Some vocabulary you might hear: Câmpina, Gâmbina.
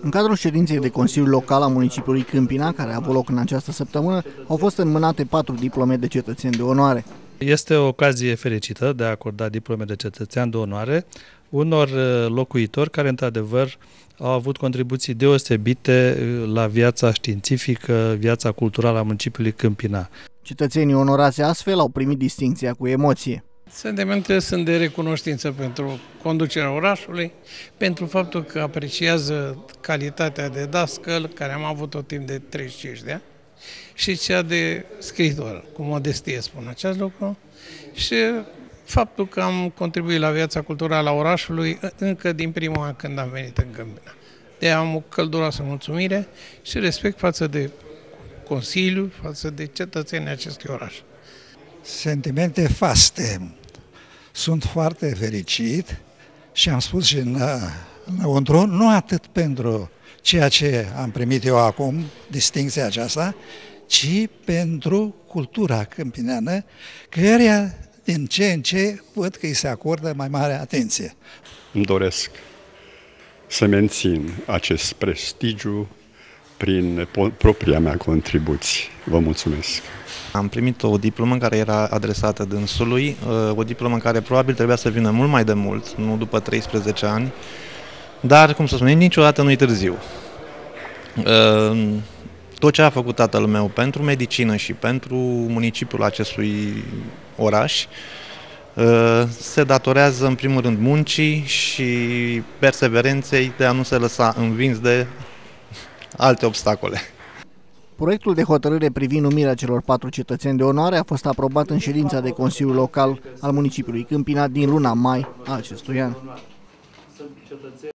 În cadrul ședinței de Consiliu Local a municipiului Câmpina, care a avut loc în această săptămână, au fost înmânate 4 diplome de cetățeni de onoare. Este o ocazie fericită de a acorda diplome de cetățean de onoare unor locuitori care, într-adevăr, au avut contribuții deosebite la viața științifică, viața culturală a municipiului Câmpina. Cetățenii onorați astfel au primit distincția cu emoție. Sentimentele sunt de recunoștință pentru conducerea orașului, pentru faptul că apreciază calitatea de dascăl, care am avut-o timp de 35 de ani, și cea de scriitor, cu modestie spun acest lucru, și faptul că am contribuit la viața culturală a orașului încă din prima an când am venit în Gâmbina. De aia am o călduroasă mulțumire și respect față de Consiliu, față de cetățenii acestui oraș. Sentimente faste. Sunt foarte fericit și am spus și înăuntru, nu atât pentru ceea ce am primit eu acum, distincția aceasta, ci pentru cultura câmpineană, căreia din ce în ce văd că îi se acordă mai mare atenție. Îmi doresc să mențin acest prestigiu prin propria mea contribuție. Vă mulțumesc! Am primit o diplomă care era adresată dânsului, o diplomă care probabil trebuia să vină mult mai de mult, nu după 13 ani, dar, cum să spunem, niciodată nu-i târziu. Tot ce a făcut tatăl meu pentru medicină și pentru municipiul acestui oraș se datorează, în primul rând, muncii și perseverenței de a nu se lăsa învins de alte obstacole. Proiectul de hotărâre privind numirea celor 4 cetățeni de onoare a fost aprobat în ședința de Consiliu Local al municipiului Câmpina din luna mai a acestui an.